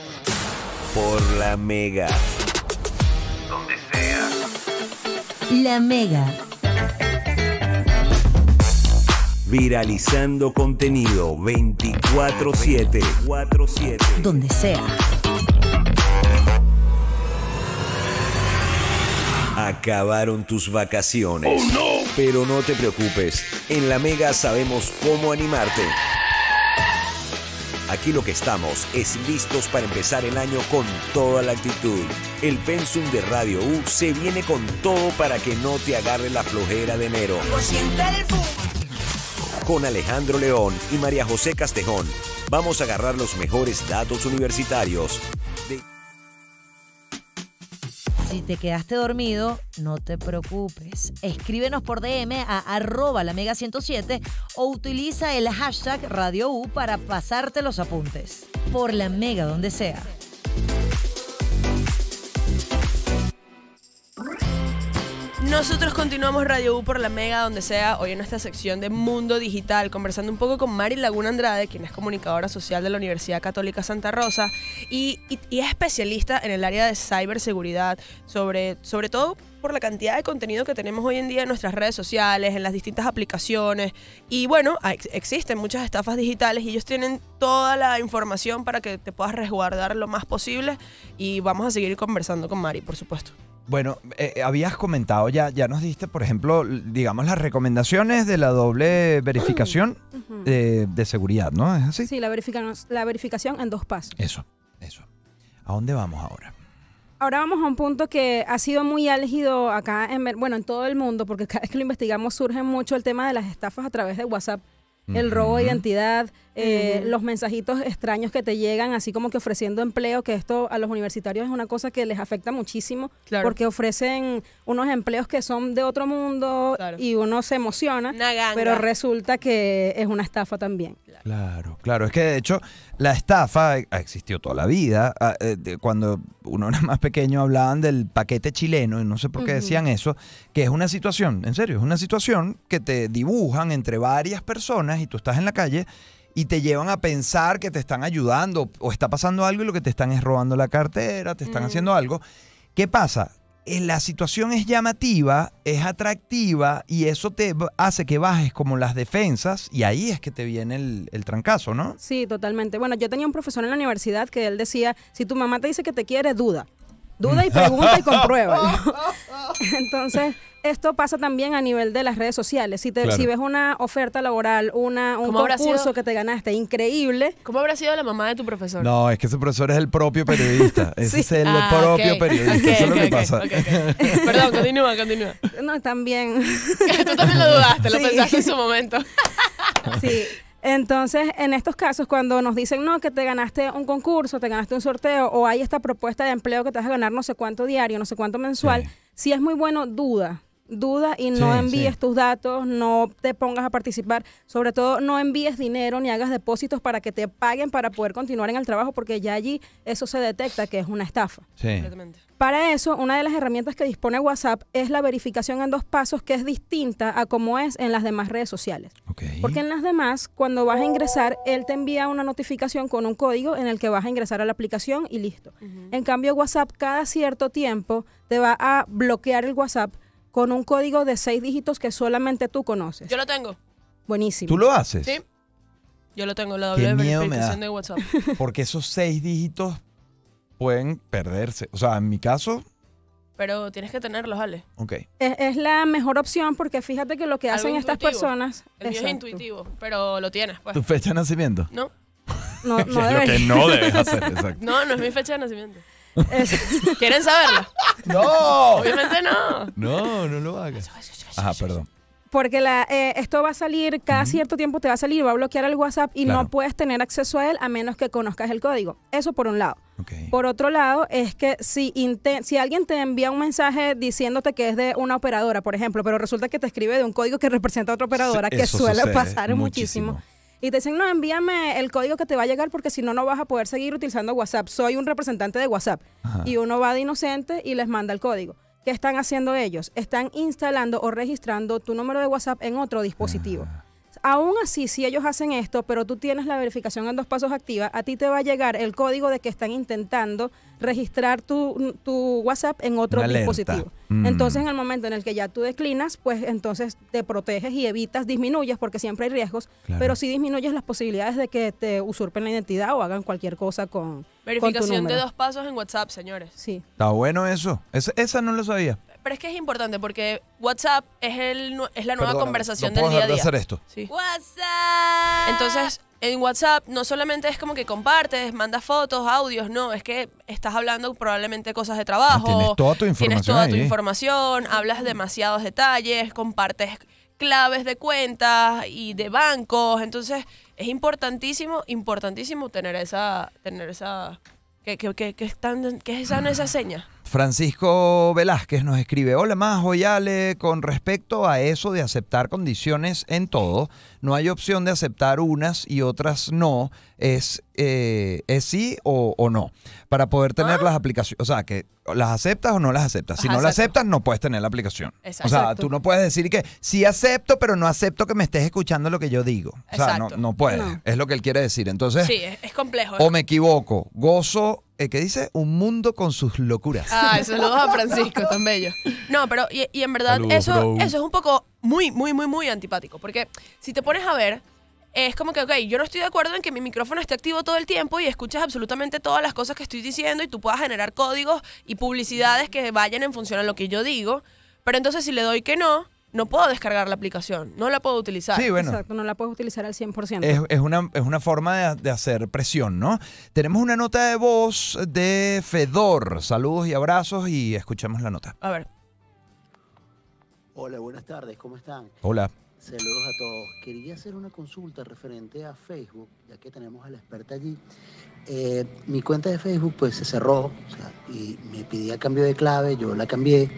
Por La Mega. Donde sea. La Mega. Viralizando contenido 24/7. Donde sea. Acabaron tus vacaciones. Oh, no. Pero no te preocupes. En La Mega sabemos cómo animarte. Aquí lo que estamos es listos para empezar el año con toda la actitud. El Pensum de Radio U se viene con todo para que no te agarre la flojera de enero. Con Alejandro León y María José Castejón, vamos a agarrar los mejores datos universitarios. Si te quedaste dormido, no te preocupes. Escríbenos por DM a @lamega107 o utiliza el hashtag Radio U para pasarte los apuntes. Por La Mega, donde sea. Nosotros continuamos Radio U por La Mega, donde sea, hoy en nuestra sección de Mundo Digital, conversando un poco con Mari Laguna Andrade, quien es comunicadora social de la Universidad Católica Santa Rosa y es especialista en el área de ciberseguridad, sobre todo por la cantidad de contenido que tenemos hoy en día en nuestras redes sociales, en las distintas aplicaciones. Y bueno, existen muchas estafas digitales y ellos tienen toda la información para que te puedas resguardar lo más posible y vamos a seguir conversando con Mari, por supuesto. Bueno, habías comentado, ya nos diste, por ejemplo, digamos, las recomendaciones de la doble verificación de seguridad, ¿no? ¿Es así? Sí, la verificación en 2 pasos. Eso. ¿A dónde vamos ahora? Ahora vamos a un punto que ha sido muy álgido acá, en todo el mundo, porque cada vez que lo investigamos surge mucho el tema de las estafas a través de WhatsApp, el robo de identidad, los mensajitos extraños que te llegan, así como que ofreciendo empleo, que esto a los universitarios es una cosa que les afecta muchísimo, claro, porque ofrecen unos empleos que son de otro mundo, claro, y uno se emociona, pero resulta que es una estafa también. Claro, es que de hecho la estafa ha existido toda la vida. Cuando uno era más pequeño hablaban del paquete chileno, y no sé por qué decían eso, que es una situación, en serio, es una situación que te dibujan entre varias personas y tú estás en la calle y te llevan a pensar que te están ayudando o está pasando algo y lo que te están es robando la cartera, te están haciendo algo. ¿Qué pasa? La situación es llamativa, es atractiva y eso te hace que bajes como las defensas y ahí es que te viene el trancazo, ¿no? Sí, totalmente. Bueno, yo tenía un profesor en la universidad que él decía, si tu mamá te dice que te quiere, duda. Duda y pregunta y comprueba. Entonces, esto pasa también a nivel de las redes sociales. Si ves una oferta laboral, un concurso que te ganaste, increíble. ¿Cómo habrá sido la mamá de tu profesor? No, es que ese profesor es el propio periodista. Ese es el propio periodista. Eso es lo que pasa. Perdón, continúa. No, también. Tú también lo dudaste, lo pensaste en su momento. Sí. Entonces, en estos casos, cuando nos dicen, no, que te ganaste un concurso, te ganaste un sorteo, o hay esta propuesta de empleo que te vas a ganar no sé cuánto diario, no sé cuánto mensual, si es muy bueno, duda y no envíes tus datos, no te pongas a participar, sobre todo no envíes dinero ni hagas depósitos para que te paguen para poder continuar en el trabajo, porque ya allí eso se detecta que es una estafa. Sí. Para eso, una de las herramientas que dispone WhatsApp es la verificación en 2 pasos, que es distinta a como es en las demás redes sociales. Okay. Porque en las demás, cuando vas a ingresar, él te envía una notificación con un código en el que vas a ingresar a la aplicación y listo. En cambio, WhatsApp cada cierto tiempo te va a bloquear el WhatsApp con un código de 6 dígitos que solamente tú conoces. Yo lo tengo. Buenísimo. ¿Tú lo haces? Sí. Yo lo tengo, la doble verificación de WhatsApp. Porque esos 6 dígitos pueden perderse. O sea, en mi caso... Pero tienes que tenerlos, Ale. Ok. Es la mejor opción porque fíjate que lo que hacen estas personas... El mío es intuitivo, pero lo tienes, pues. ¿Tu fecha de nacimiento? No. No es lo que no debes hacer, exacto. No es mi fecha de nacimiento. ¿Quieren saberlo? ¡No! Obviamente no. No lo hagas. Ajá, perdón. Porque esto va a salir, cada cierto tiempo te va a salir, va a bloquear el WhatsApp y no puedes tener acceso a él a menos que conozcas el código. Eso por un lado. Okay. Por otro lado, es que si alguien te envía un mensaje diciéndote que es de una operadora, por ejemplo, pero resulta que te escribe de un código que representa a otra operadora, que suele pasar muchísimo. Y te dicen, no, envíame el código que te va a llegar porque si no, no vas a poder seguir utilizando WhatsApp. Soy un representante de WhatsApp. Ajá. Y uno va de inocente y les manda el código. ¿Qué están haciendo ellos? Están instalando o registrando tu número de WhatsApp en otro dispositivo. Ajá. Aún así, si ellos hacen esto, pero tú tienes la verificación en 2 pasos activa, a ti te va a llegar el código de que están intentando registrar tu WhatsApp en otro dispositivo. Entonces, en el momento en el que ya tú declinas, pues entonces te proteges y evitas, disminuyes, porque siempre hay riesgos, pero sí disminuyes las posibilidades de que te usurpen la identidad o hagan cualquier cosa con verificación de 2 pasos en WhatsApp, señores. Sí. Está bueno eso. Esa no lo sabía. Pero es que es importante porque WhatsApp es la nueva conversación del día a día. Hacer esto. Sí. WhatsApp. Entonces, en WhatsApp no solamente es como que compartes, mandas fotos, audios, no, es que estás hablando probablemente cosas de trabajo. Tienes toda tu información. Hablas demasiados detalles, compartes claves de cuentas y de bancos. Entonces, es importantísimo tener esa ¿Qué es esa seña? Francisco Velázquez nos escribe, hola Majo y Ale, con respecto a eso de aceptar condiciones en todo, no hay opción de aceptar unas y otras no, es sí o no, para poder tener las aplicaciones, o sea, que las aceptas o no las aceptas, si no las aceptas no puedes tener la aplicación, o sea, tú no puedes decir que sí acepto, pero no acepto que me estés escuchando lo que yo digo, o sea, no puedes, es lo que él quiere decir, entonces, sí, es complejo, o me equivoco, gozo, ¿qué dice? Un mundo con sus locuras. Ah, saludos a Francisco, tan bello. No, pero y en verdad, saludos, eso es un poco muy antipático. Porque si te pones a ver, es como que, ok, yo no estoy de acuerdo en que mi micrófono esté activo todo el tiempo y escuchas absolutamente todas las cosas que estoy diciendo y tú puedas generar códigos y publicidades que vayan en función a lo que yo digo, pero entonces si le doy que no, no puedo descargar la aplicación, no la puedo utilizar. Sí, bueno. Exacto, no la puedes utilizar al 100%. Es una forma de hacer presión, ¿no? Tenemos una nota de voz de Fedor. Saludos y abrazos y escuchamos la nota. A ver. Hola, buenas tardes, ¿cómo están? Hola. Saludos a todos. Quería hacer una consulta referente a Facebook, ya que tenemos a la experta allí. Mi cuenta de Facebook pues se cerró, o sea, y me pedía cambio de clave, yo la cambié.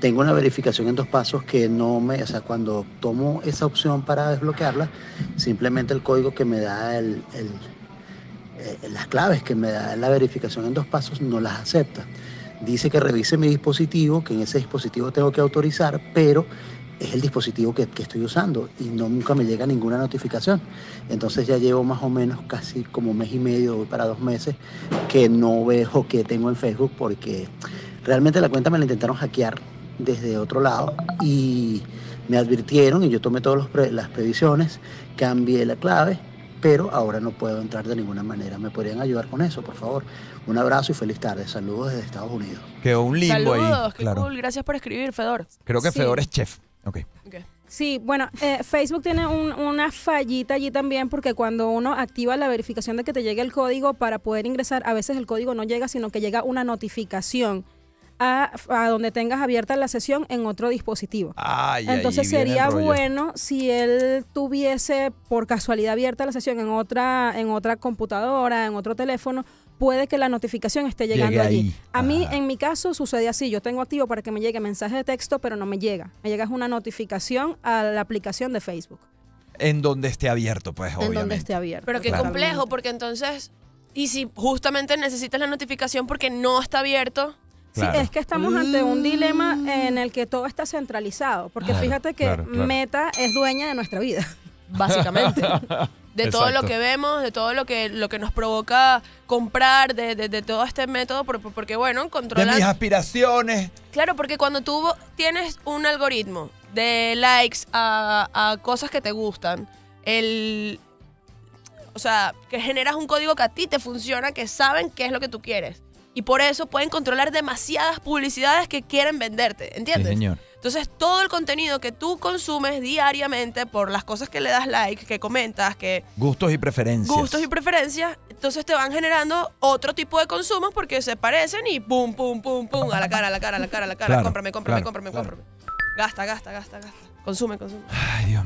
Tengo una verificación en 2 pasos que no me... O sea, cuando tomo esa opción para desbloquearla, simplemente el código que me da las claves que me da la verificación en 2 pasos no las acepta. Dice que revise mi dispositivo, que en ese dispositivo tengo que autorizar, pero es el dispositivo que estoy usando y no, nunca me llega ninguna notificación. Entonces ya llevo más o menos casi como 1 mes y medio, voy para 2 meses, que no veo que tengo en Facebook porque realmente la cuenta me la intentaron hackear desde otro lado y me advirtieron y yo tomé todas las previsiones, cambié la clave, pero ahora no puedo entrar de ninguna manera. ¿Me podrían ayudar con eso, por favor? Un abrazo y feliz tarde. Saludos desde Estados Unidos. Quedó un limbo ahí. Saludos, qué claro. Cool. Gracias por escribir, Fedor. Creo que sí. Fedor es chef. Okay. Sí, bueno, Facebook tiene una fallita allí también porque cuando uno activa la verificación de que te llegue el código para poder ingresar, a veces el código no llega, sino que llega una notificación a donde tengas abierta la sesión en otro dispositivo. Entonces sería bueno si él tuviese por casualidad abierta la sesión en otra computadora, en otro teléfono, puede que la notificación esté llegando allí. A mí, en mi caso, sucede así. Yo tengo activo para que me llegue mensaje de texto, pero no me llega. Me llega una notificación a la aplicación de Facebook. En donde esté abierto, pues, obviamente. En donde esté abierto. Pero qué complejo, porque entonces... Y si justamente necesitas la notificación porque no está abierto... Claro. Sí, es que estamos ante un dilema en el que todo está centralizado. Porque fíjate que Meta es dueña de nuestra vida. Básicamente. De todo lo que vemos, de todo lo que nos provoca comprar, de todo este método, porque bueno, controla... De mis aspiraciones. Claro, porque cuando tú tienes un algoritmo de likes a cosas que te gustan, o sea, que generas un código que a ti te funciona, que saben qué es lo que tú quieres. Y por eso pueden controlar demasiadas publicidades que quieren venderte, ¿entiendes? Sí, señor. Entonces, todo el contenido que tú consumes diariamente por las cosas que le das like, que comentas, que... Gustos y preferencias. Gustos y preferencias. Entonces, te van generando otro tipo de consumos porque se parecen y pum, pum, pum, pum, a la cara, a la cara, a la cara, a la cara. Claro, cómprame. Gasta. Consume. Ay, Dios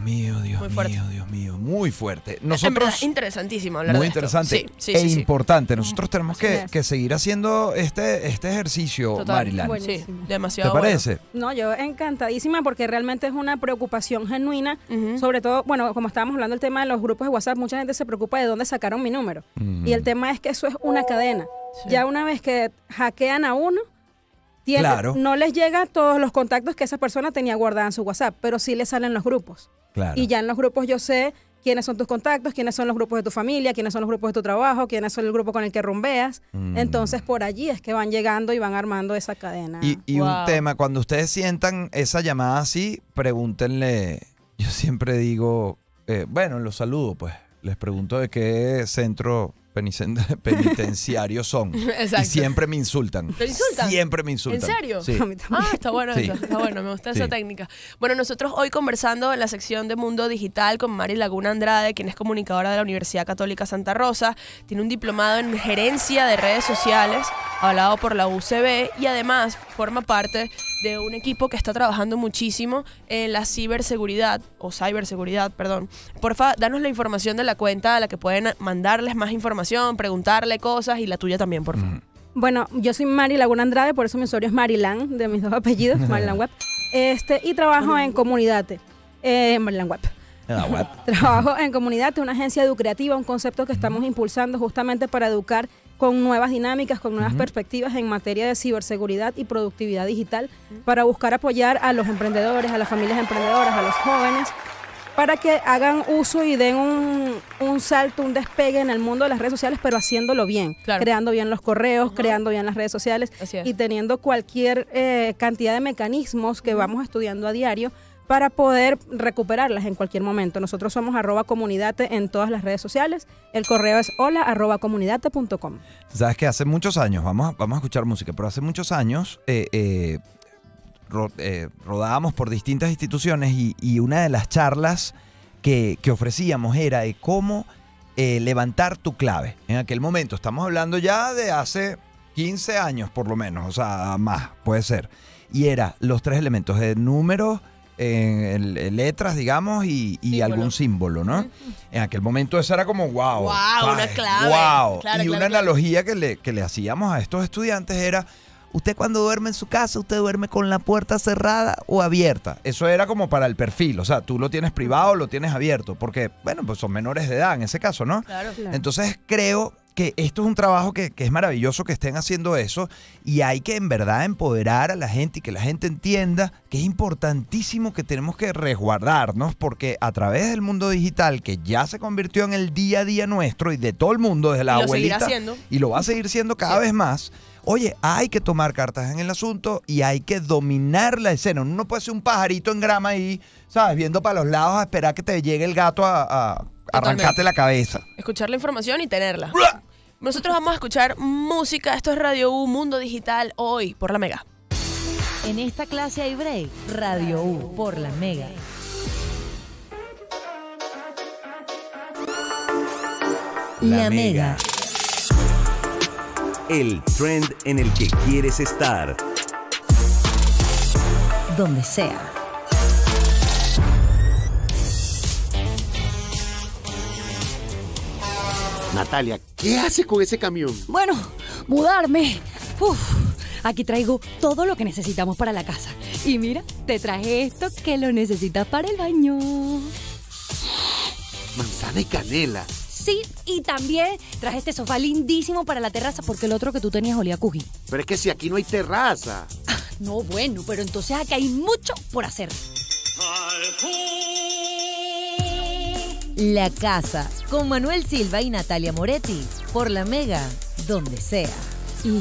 mío, muy fuerte. Nosotros, en verdad, interesantísimo hablar de esto. Muy interesante e importante. Nosotros tenemos que seguir haciendo este ejercicio, Marilán. Sí, demasiado. ¿Te parece? No, yo encantadísima porque realmente es una preocupación genuina. Sobre todo, bueno, como estábamos hablando del tema de los grupos de WhatsApp, mucha gente se preocupa de dónde sacaron mi número. Y el tema es que eso es una cadena. Sí. Ya una vez que hackean a uno, no les llega todos los contactos que esa persona tenía guardada en su WhatsApp, pero sí le salen los grupos. Claro. Y ya en los grupos yo sé quiénes son tus contactos, quiénes son los grupos de tu familia, quiénes son los grupos de tu trabajo, quiénes son el grupo con el que rumbeas. Entonces por allí es que van llegando y van armando esa cadena. Y un tema, cuando ustedes sientan esa llamada así, pregúntenle, yo siempre digo, bueno, los saludo, pues les pregunto de qué centro... penitenciarios son. Exacto. Y siempre me insultan. ¿Te insultan? Siempre me insultan. ¿En serio? Sí. A mí también. Está bueno eso. Sí. Está bueno, me gusta esa técnica. Bueno, nosotros hoy conversando en la sección de Mundo Digital con Mari Laguna Andrade, quien es comunicadora de la Universidad Católica Santa Rosa, tiene un diplomado en gerencia de redes sociales, hablado por la UCB, y además forma parte de un equipo que está trabajando muchísimo en la ciberseguridad, perdón. Porfa, danos la información de la cuenta a la que pueden mandarles más información, preguntarle cosas, y la tuya también, por favor. Bueno, yo soy Mari Laguna Andrade, por eso mi usuario es Marilán, de mis 2 apellidos, Marilán Web, y trabajo en Comunidad-e, Marilán Web. Trabajo en Comunidad-e, una agencia educativa, un concepto que estamos impulsando justamente para educar con nuevas dinámicas, con nuevas perspectivas en materia de ciberseguridad y productividad digital, para buscar apoyar a los emprendedores, a las familias emprendedoras, a los jóvenes, para que hagan uso y den un salto, un despegue en el mundo de las redes sociales, pero haciéndolo bien, creando bien los correos, creando bien las redes sociales y teniendo cualquier cantidad de mecanismos que vamos estudiando a diario para poder recuperarlas en cualquier momento. Nosotros somos @comunidad-e en todas las redes sociales. El correo es hola@comunidad-e.com. Sabes que hace muchos años, vamos a escuchar música, pero hace muchos años rodábamos por distintas instituciones y una de las charlas que ofrecíamos era de cómo levantar tu clave. En aquel momento, estamos hablando ya de hace 15 años por lo menos, o sea, más, puede ser. Y era los tres elementos de números, letras, digamos, y símbolo. Algún símbolo, ¿no? En aquel momento eso era como wow. Wow, ¿sabes? Una clave. Wow. Claro, y claro, una analogía que le hacíamos a estos estudiantes era: usted cuando duerme en su casa, usted duerme con la puerta cerrada o abierta. Eso era como para el perfil, o sea, tú lo tienes privado o lo tienes abierto, porque, bueno, pues son menores de edad en ese caso, ¿no? Claro, claro. Entonces creo que esto es un trabajo que es maravilloso que estén haciendo eso, y hay que en verdad empoderar a la gente y que la gente entienda que es importantísimo, que tenemos que resguardarnos, porque a través del mundo digital, que ya se convirtió en el día a día nuestro y de todo el mundo, desde la abuelita, y lo va a seguir siendo cada vez más. Oye, hay que tomar cartas en el asunto y hay que dominar la escena. Uno no puede ser un pajarito en grama ahí, ¿sabes? Viendo para los lados a esperar que te llegue el gato a arrancarte la cabeza. Escuchar la información y tenerla. ¡Bua! Nosotros vamos a escuchar música. Esto es Radio U, Mundo Digital, hoy por La Mega. En esta clase hay break. Radio U por La Mega. La Mega. El trend en el que quieres estar. Donde sea. Natalia, ¿qué haces con ese camión? Bueno, mudarme. Uf, aquí traigo todo lo que necesitamos para la casa. Y mira, te traje esto que lo necesitas para el baño. Manzana y canela. Sí, y también traje este sofá lindísimo para la terraza, porque el otro que tú tenías olía a cují. Pero es que si aquí no hay terraza. Ah, no, bueno, pero entonces aquí hay mucho por hacer. La Casa, con Manuel Silva y Natalia Moretti, por La Mega, donde sea. Y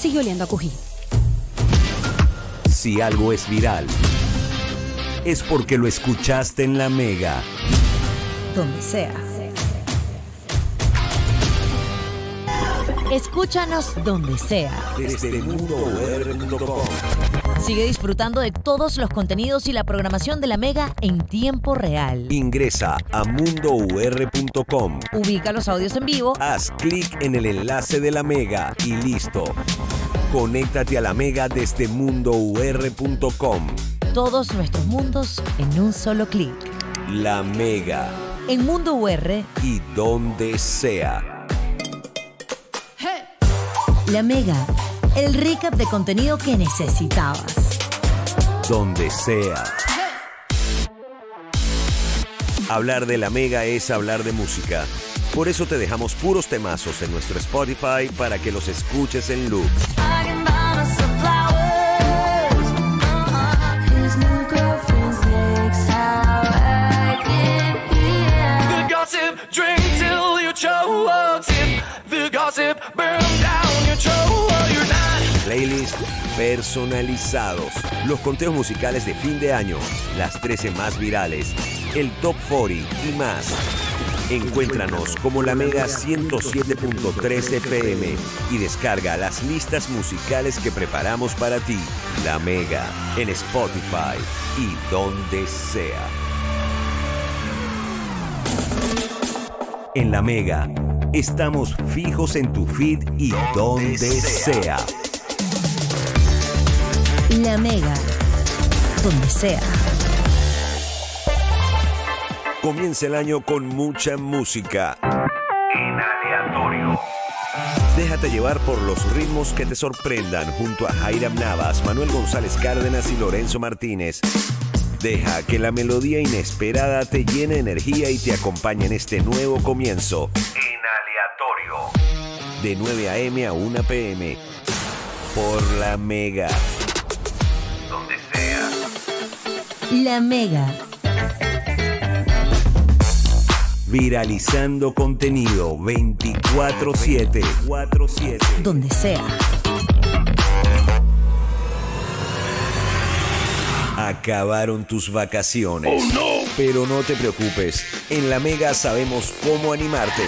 sigue oliendo a cují. Si algo es viral, es porque lo escuchaste en La Mega. Donde sea. Escúchanos donde sea. Desde MundoUR.com. Sigue disfrutando de todos los contenidos y la programación de La Mega en tiempo real. Ingresa a MundoUR.com. Ubica los audios en vivo. Haz clic en el enlace de La Mega y listo. Conéctate a La Mega desde MundoUR.com. Todos nuestros mundos en un solo clic. La Mega. En Mundo UR. Y donde sea. La Mega. El recap de contenido que necesitabas. Donde sea. Hablar de La Mega es hablar de música. Por eso te dejamos puros temazos en nuestro Spotify para que los escuches en loop. Playlists personalizados, los conteos musicales de fin de año, las 13 más virales, el Top 40 y más. Encuéntranos como La Mega 107.3 FM y descarga las listas musicales que preparamos para ti. La Mega, en Spotify y donde sea. En La Mega, estamos fijos en tu feed y donde sea. La Mega, donde sea. Comienza el año con mucha música. En aleatorio. Déjate llevar por los ritmos que te sorprendan junto a Jaira Navas, Manuel González Cárdenas y Lorenzo Martínez. Deja que la melodía inesperada te llene de energía y te acompañe en este nuevo comienzo. En aleatorio. De 9 a.m. a 1 p.m. Por La Mega. Donde sea. La Mega. Viralizando contenido 24/7. Donde sea. Acabaron tus vacaciones. ¡Oh, no! Pero no te preocupes, en La Mega sabemos cómo animarte.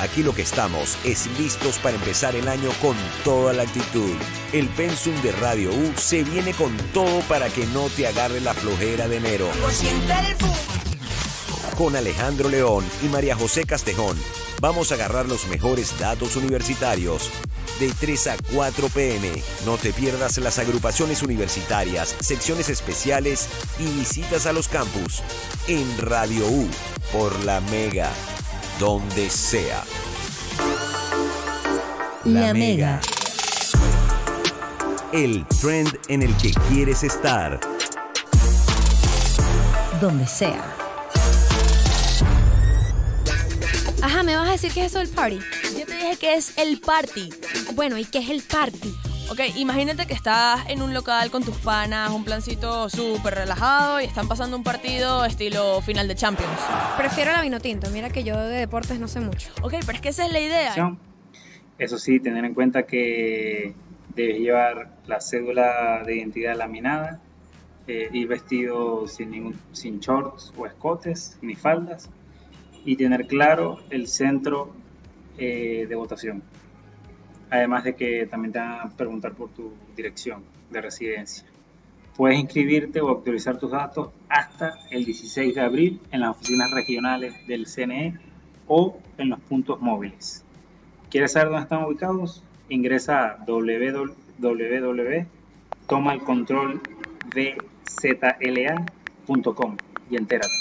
Aquí lo que estamos es listos para empezar el año con toda la actitud. El Pensum de Radio U se viene con todo para que no te agarre la flojera de enero. Con Alejandro León y María José Castejón, vamos a agarrar los mejores datos universitarios. De 3 a 4 p.m. No te pierdas las agrupaciones universitarias, secciones especiales y visitas a los campus. En Radio U, por La Mega, donde sea. La Mega. El trend en el que quieres estar. Donde sea. Ajá, ¿me vas a decir qué es eso del party? Yo te dije que es el party. Bueno, ¿y qué es el party? Ok, imagínate que estás en un local con tus panas, un plancito súper relajado y están pasando un partido estilo final de Champions. Prefiero la vinotinto, mira que yo de deportes no sé mucho. Ok, pero es que esa es la idea. Eso sí, tener en cuenta que debes llevar la cédula de identidad laminada, ir vestido sin shorts o escotes, ni faldas, y tener claro el centro de votación. Además de que también te van a preguntar por tu dirección de residencia. Puedes inscribirte o actualizar tus datos hasta el 16 de abril en las oficinas regionales del CNE o en los puntos móviles. ¿Quieres saber dónde están ubicados? Ingresa a www.tomalcontrolbzla.com y entérate.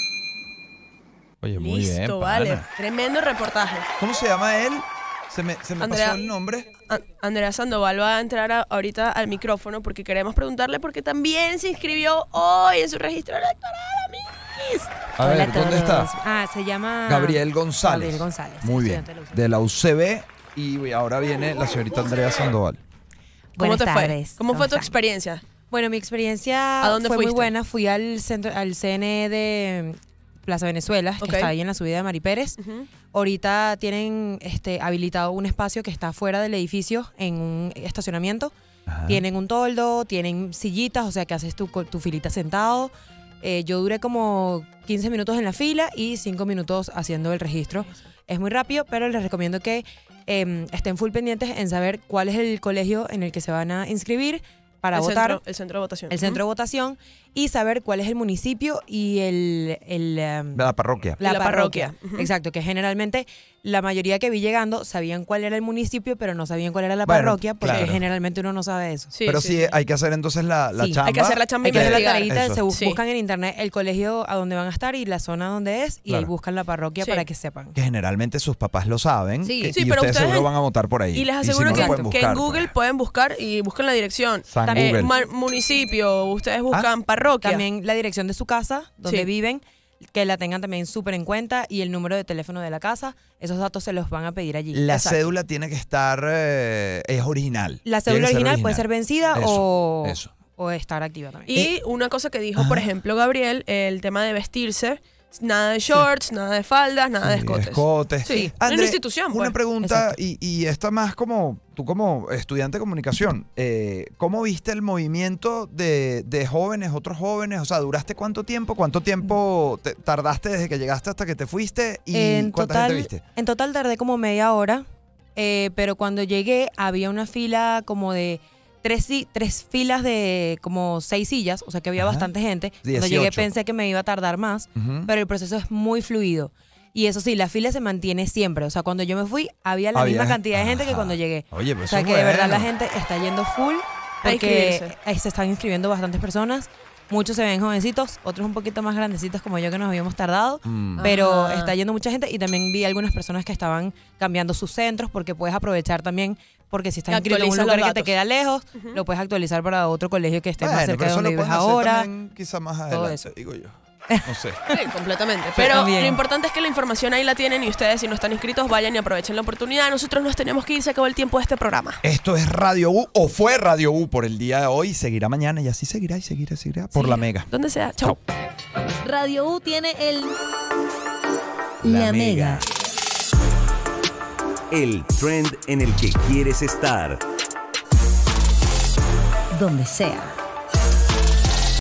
Oye, muy bien. Listo, vale. Tremendo reportaje. ¿Cómo se llama él? Se me pasó el nombre. Andrea Sandoval va a entrar ahorita al micrófono porque queremos preguntarle porque también se inscribió hoy en su registro electoral, amigos. A ver, ¿dónde está? Ah, se llama... Gabriel González. Gabriel González. Muy bien. De la UCB y ahora viene la señorita Andrea Sandoval. ¿Cómo te fue? ¿Cómo fue tu experiencia? Bueno, mi experiencia fue muy buena. Fui al centro, al CNE de Plaza Venezuela, que está ahí en la subida de Mari Pérez. Ahorita tienen habilitado un espacio que está fuera del edificio, en un estacionamiento. Tienen un toldo, tienen sillitas, o sea que haces tu filita sentado. Yo duré como 15 minutos en la fila y 5 minutos haciendo el registro. Es muy rápido, pero les recomiendo que estén full pendientes en saber cuál es el colegio en el que se van a inscribir para votar. El centro de votación. El centro de votación y saber cuál es el municipio y la parroquia. La parroquia. Exacto, que generalmente la mayoría que vi llegando sabían cuál era el municipio, pero no sabían cuál era la parroquia, porque generalmente uno no sabe eso. Sí, pero sí, hay que hacer entonces la chamba. Hay que hacer la chamba. Hay que hacer la tareita, buscan en internet el colegio a donde van a estar y la zona donde es, y ahí buscan la parroquia para que sepan. Que generalmente sus papás lo saben, y pero ustedes seguro van a votar por ahí. Y les aseguro que en Google pueden buscar y buscan la dirección. También municipio, ustedes buscan parroquia. También la dirección de su casa, donde viven, que la tengan también súper en cuenta, y el número de teléfono de la casa. Esos datos se los van a pedir allí. La cédula tiene que estar, es original. La cédula original puede ser vencida o estar activa también. Y una cosa que dijo, por ejemplo, Gabriel, el tema de vestirse. Nada de shorts, nada de faldas, nada de escotes. Sí, André, una institución. Una pregunta, y esta más como tú como estudiante de comunicación, ¿cómo viste el movimiento de jóvenes, otros jóvenes? O sea, ¿duraste cuánto tiempo? ¿Cuánto tiempo tardaste desde que llegaste hasta que te fuiste? ¿Y cuánta gente viste? En total tardé como media hora, pero cuando llegué había una fila como de... Tres filas de como 6 sillas, o sea que había bastante gente. 18. Cuando llegué pensé que me iba a tardar más, pero el proceso es muy fluido. Y eso sí, la fila se mantiene siempre. O sea, cuando yo me fui, había la misma cantidad de gente que cuando llegué. Oye, pues o sea que de verdad la gente está yendo full, porque se están inscribiendo bastantes personas. Muchos se ven jovencitos, otros un poquito más grandecitos como yo, que nos habíamos tardado, pero está yendo mucha gente. Y también vi algunas personas que estaban cambiando sus centros, porque puedes aprovechar también, porque si estás inscrito en un lugar que te queda lejos, lo puedes actualizar para otro colegio que esté más cerca de donde vives ahora. Quizá más adelante, digo yo. No sé. Sí, completamente. Pero lo importante es que la información ahí la tienen, y ustedes, si no están inscritos, vayan y aprovechen la oportunidad. Nosotros nos tenemos que ir, se acabó el tiempo de este programa. Esto es Radio U, o fue Radio U por el día de hoy. Seguirá mañana y así seguirá y seguirá y seguirá por La Mega. Donde sea. Chau. Radio U tiene el... La Mega. El trend en el que quieres estar. Donde sea.